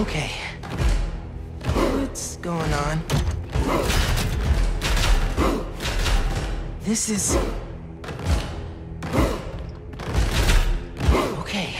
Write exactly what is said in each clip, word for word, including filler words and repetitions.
Okay. What's going on? This is... Okay.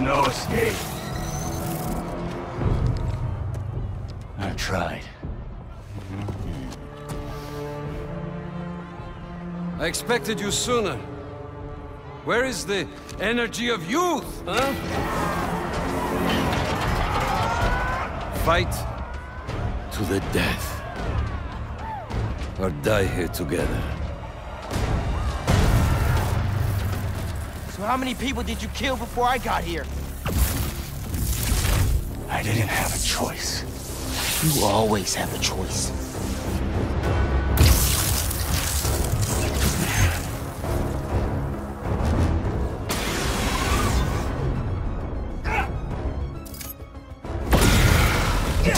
No escape. I tried. I expected you sooner. Where is the energy of youth, huh? Fight to the death. Or die here together. How many people did you kill before I got here? I didn't have a choice. You always have a choice.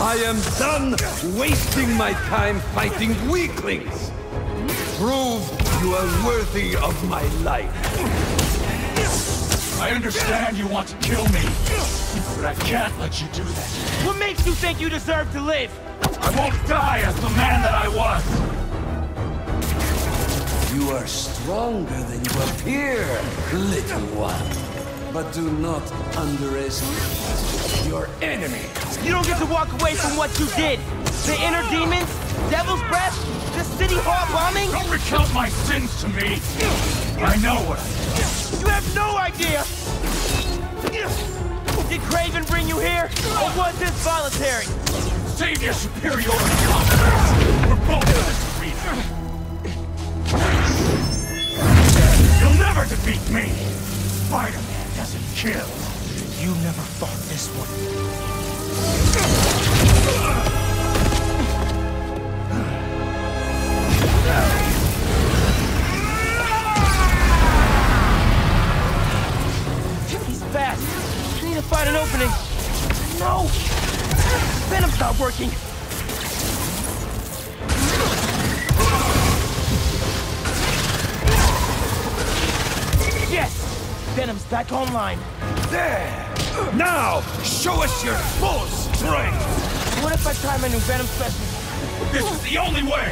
I am done wasting my time fighting weaklings. Prove you are worthy of my life. I understand you want to kill me, but I can't let you do that. What makes you think you deserve to live? I won't die as the man that I was. You are stronger than you appear, little one. But do not underestimate your enemy. You don't get to walk away from what you did. The inner demons, devil's breath, the City Hall bombing. Don't recount my sins to me. I know what I did. You have no idea! Did Kraven bring you here, or was this voluntary? Save your superiority complex! We're both misreaders! You'll never defeat me! Spider-Man doesn't kill! You never fought this one. Fast! I need to find an opening! No! Venom's not working! Yes! Venom's back online! There! Now, show us your full strength! What if I try my new Venom special? This is the only way!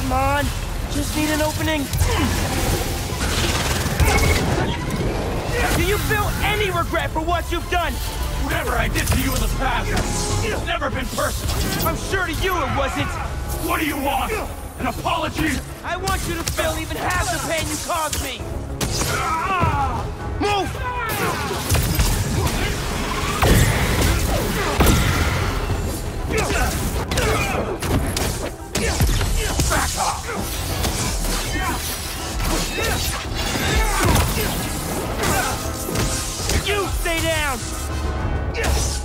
Come on! Just need an opening! Do you feel any regret for what you've done? Whatever I did to you in the past, it's never been personal. I'm sure to you it wasn't. What do you want? An apology? I want you to feel even half the pain you caused me. Move! Back off! You stay down! Yes.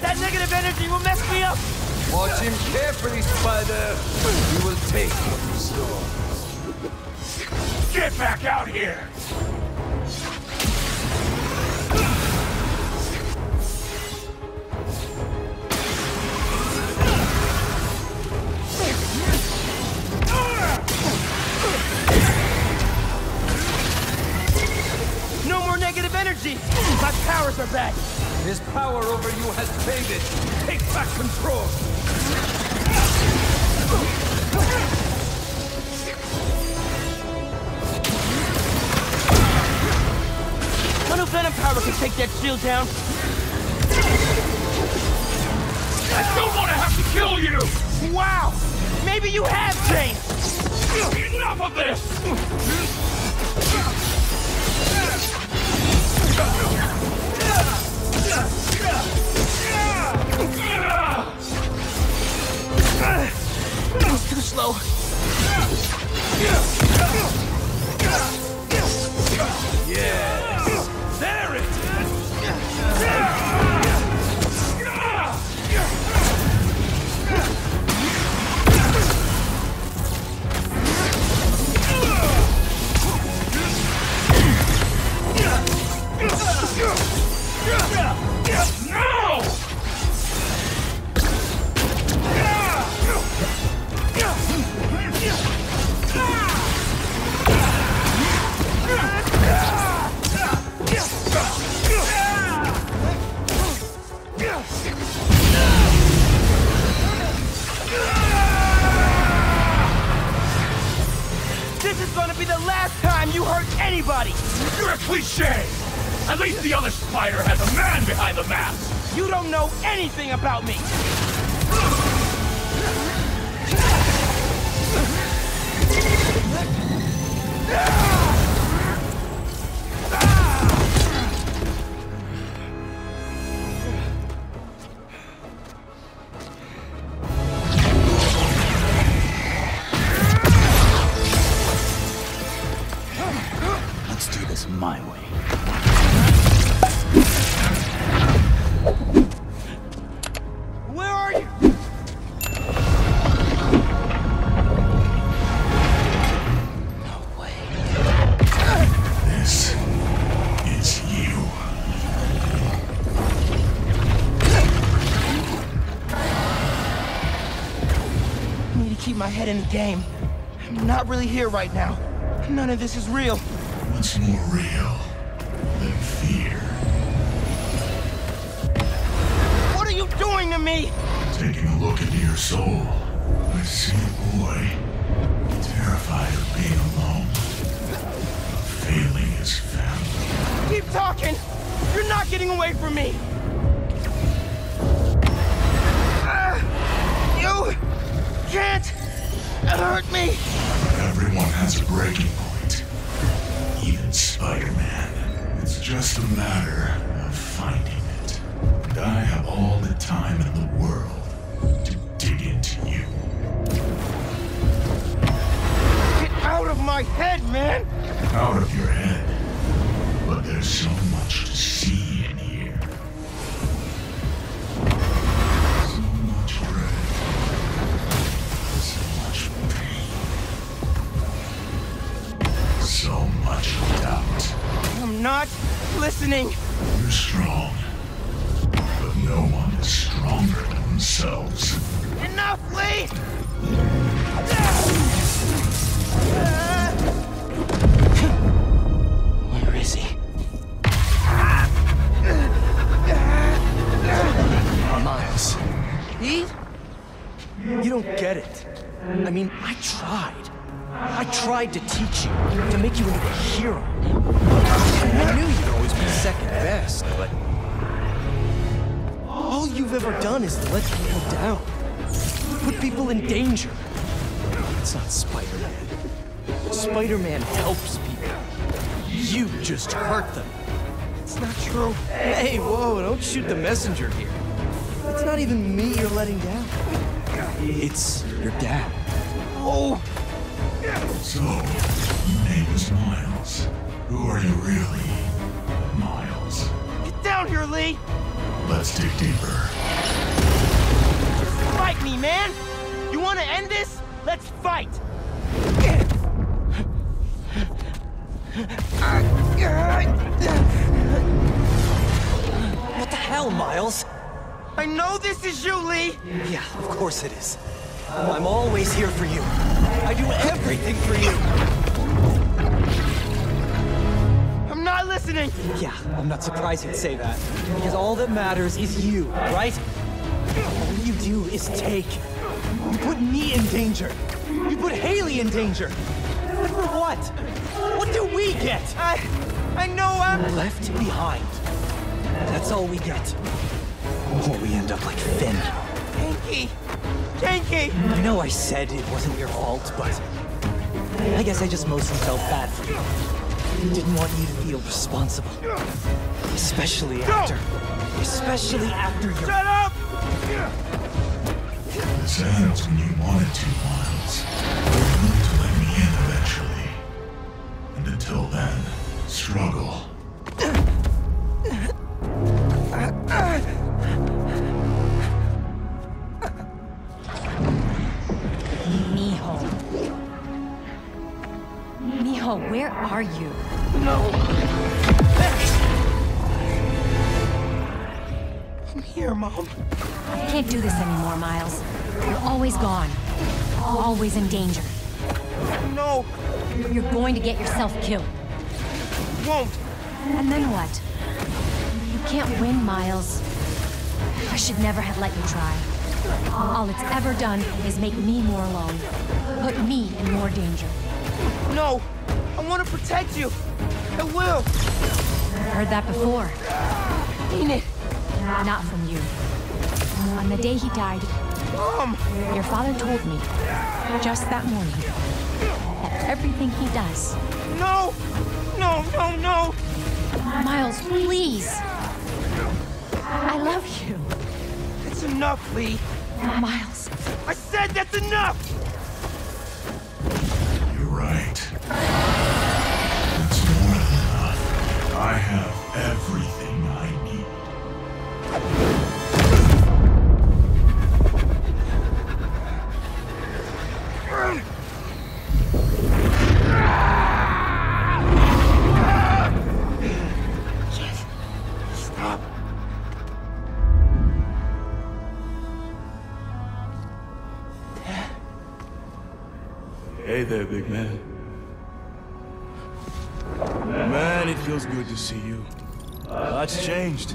That negative energy will mess me up! Watch him carefully, Spider! You will take what he's yours. Get back out here! My powers are back! His power over you has faded! Take back control! None of Venom power can take that shield down! I don't want to have to kill you! Wow! Maybe you have changed! Enough of this! That was too slow. Yes! There it is! My head in the game. I'm not really here right now. None of this is real. What's more real than fear? What are you doing to me? Taking a look into your soul. I see a boy, terrified of being alone, failing his family. Keep talking! You're not getting away from me! Uh, you can't! It hurt me! Everyone has a breaking point. Even Spider-Man. It's just a matter of finding it. And I have all the time in the world to dig into you. Get out of my head, man! Out of your head. But there's so much to see in here. So much dread. So much doubt. I'm not listening. You're strong, but no one is stronger than themselves. Enough, Lee! Where is he? Miles. He? You don't get it. I mean, I tried. I tried to teach you, to make you into a hero. I knew you'd always be second best, but all you've ever done is let people down, put people in danger. It's not Spider-Man. Spider-Man helps people. You just hurt them. It's not true. Hey, whoa, don't shoot the messenger here. It's not even me you're letting down. It's your dad. Oh! So, your name is Miles. Who are you really? Miles. Get down here, Lee! Let's dig deeper. Just fight me, man! You want to end this? Let's fight! What the hell, Miles? I know this is you, Lee! Yeah, of course it is. I'm always here for you. I do everything for you. I'm not listening. Yeah, I'm not surprised you'd say that. Because all that matters is you, right? All you do is take. You put me in danger. You put Haley in danger. But for what? What do we get? I... I know I'm... left behind. That's all we get. Or we end up like Finn. Genki! Genki! I know I said it wasn't your fault, but I guess I just mostly felt bad for you. I didn't want you to feel responsible. Especially after... Especially after your... Shut up! This ends when you wanted to, Miles. You need to let me in eventually. And until then, struggle. Miho. Miho, where are you? No. I'm here, Mom. I can't do this anymore, Miles. You're always gone. Always in danger. No. You're going to get yourself killed. You won't. And then what? You can't win, Miles. I should never have let you try. All it's ever done is make me more alone. Put me in more danger. No! I want to protect you! I will! I've heard that before. Mean it. Not from you. On the day he died, Mom! Your father told me, just that morning, that everything he does... No! No, no, no! Miles, please! I love you. That's enough, Lee. Miles. I said that's enough! You're right. It's more than enough. I have everything I need. Hey there, big man. Man, it feels good to see you. Lots changed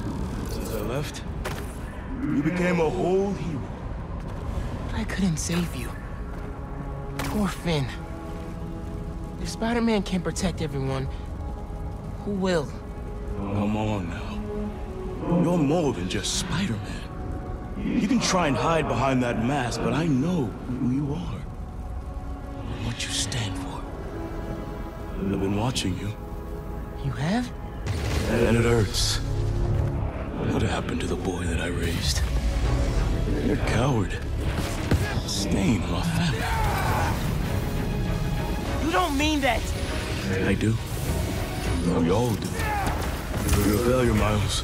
since I left. You became a whole hero. I couldn't save you. Poor Finn. If Spider-Man can't protect everyone, who will? Come on now. You're more than just Spider-Man. You can try and hide behind that mask, but I know who you are. What you stand for. I've been watching you. You have? And it hurts. What happened to the boy that I raised? You're a coward. A stain on our family. You don't mean that! I do. We all do. You're a failure, Miles.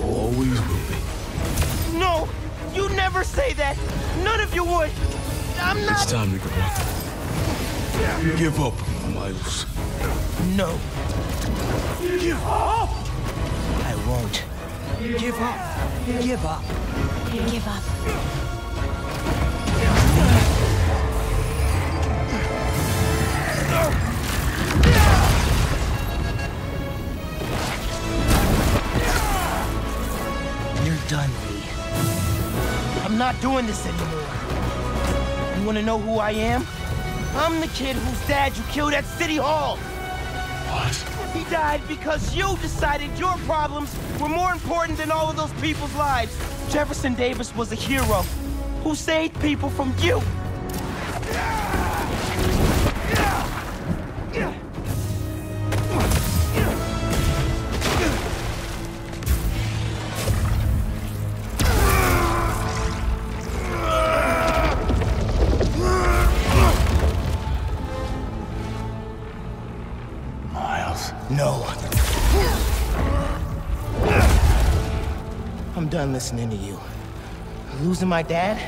Always will be. No! You never say that! None of you would! I'm not... It's time to go back. Give up, Miles. No. Give up! I won't. Give up. Give up. Give up. You're done, Lee. I'm not doing this anymore. You want to know who I am? I'm the kid whose dad you killed at City Hall! What? He died because you decided your problems were more important than all of those people's lives. Jefferson Davis was a hero who saved people from you. Listening to you. Losing my dad?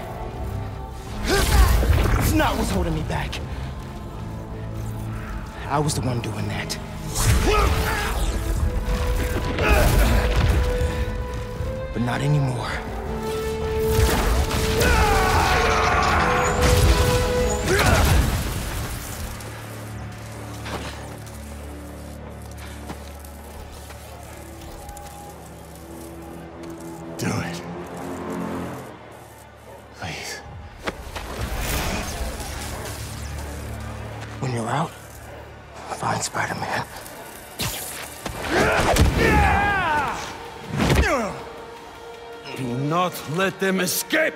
It's not what's holding me back. I was the one doing that. But not anymore. Do not let them escape!